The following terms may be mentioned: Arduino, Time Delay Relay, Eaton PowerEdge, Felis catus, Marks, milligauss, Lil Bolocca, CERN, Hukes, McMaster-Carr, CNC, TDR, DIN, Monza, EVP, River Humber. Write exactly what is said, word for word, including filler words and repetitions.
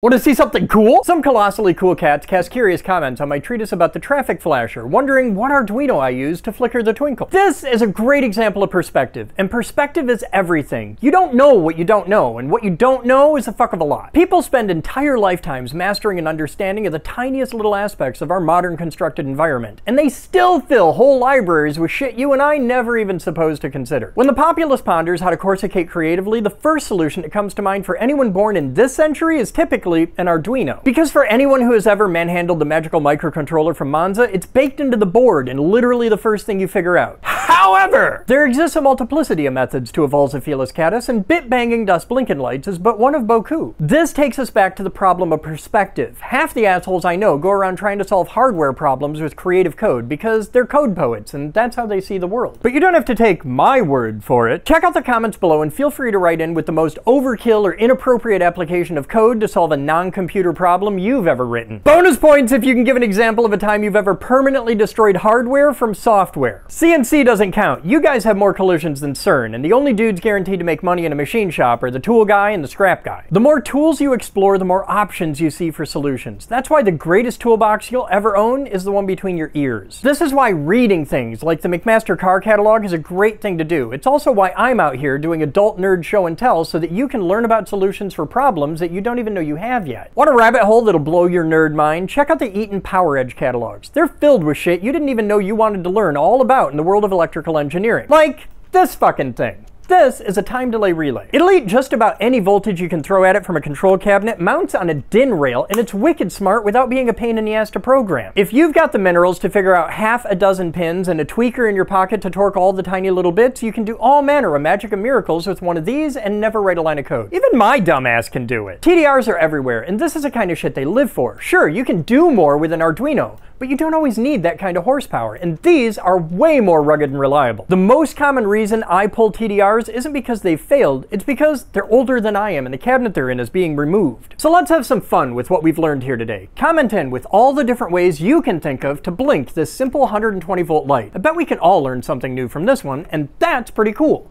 Want to see something cool? Some colossally cool cats cast curious comments on my treatise about the traffic flasher, wondering what Arduino I use to flicker the twinkle. This is a great example of perspective, and perspective is everything. You don't know what you don't know, and what you don't know is a fuck of a lot. People spend entire lifetimes mastering an understanding of the tiniest little aspects of our modern constructed environment, and they still fill whole libraries with shit you and I never even supposed to consider. When the populace ponders how to corsicate creatively, the first solution that comes to mind for anyone born in this century is typically an Arduino. Because for anyone who has ever manhandled the magical microcontroller from Monza, it's baked into the board and literally the first thing you figure out. However, there exists a multiplicity of methods to evolve the Felis catus, and bit-banging dust blinking lights is but one of beaucoup. This takes us back to the problem of perspective. Half the assholes I know go around trying to solve hardware problems with creative code because they're code poets, and that's how they see the world. But you don't have to take my word for it. Check out the comments below and feel free to write in with the most overkill or inappropriate application of code to solve a non-computer problem you've ever written. Bonus points if you can give an example of a time you've ever permanently destroyed hardware from software. C N C doesn't count. You guys have more collisions than CERN, and the only dudes guaranteed to make money in a machine shop are the tool guy and the scrap guy. The more tools you explore, the more options you see for solutions. That's why the greatest toolbox you'll ever own is the one between your ears. This is why reading things like the McMaster-Carr catalog is a great thing to do. It's also why I'm out here doing adult nerd show and tell so that you can learn about solutions for problems that you don't even know you have. have yet. Want a rabbit hole that'll blow your nerd mind? Check out the Eaton PowerEdge catalogs. They're filled with shit you didn't even know you wanted to learn all about in the world of electrical engineering. Like this fucking thing. This is a time delay relay. It'll eat just about any voltage you can throw at it from a control cabinet, mounts on a D I N rail, and it's wicked smart without being a pain in the ass to program. If you've got the minerals to figure out half a dozen pins and a tweaker in your pocket to torque all the tiny little bits, you can do all manner of magic and miracles with one of these and never write a line of code. Even my dumb ass can do it. T D Rs are everywhere, and this is the kind of shit they live for. Sure, you can do more with an Arduino, but you don't always need that kind of horsepower, and these are way more rugged and reliable. The most common reason I pull T D Rs isn't because they've failed, it's because they're older than I am and the cabinet they're in is being removed. So let's have some fun with what we've learned here today. Comment in with all the different ways you can think of to blink this simple one hundred twenty volt light. I bet we can all learn something new from this one, and that's pretty cool.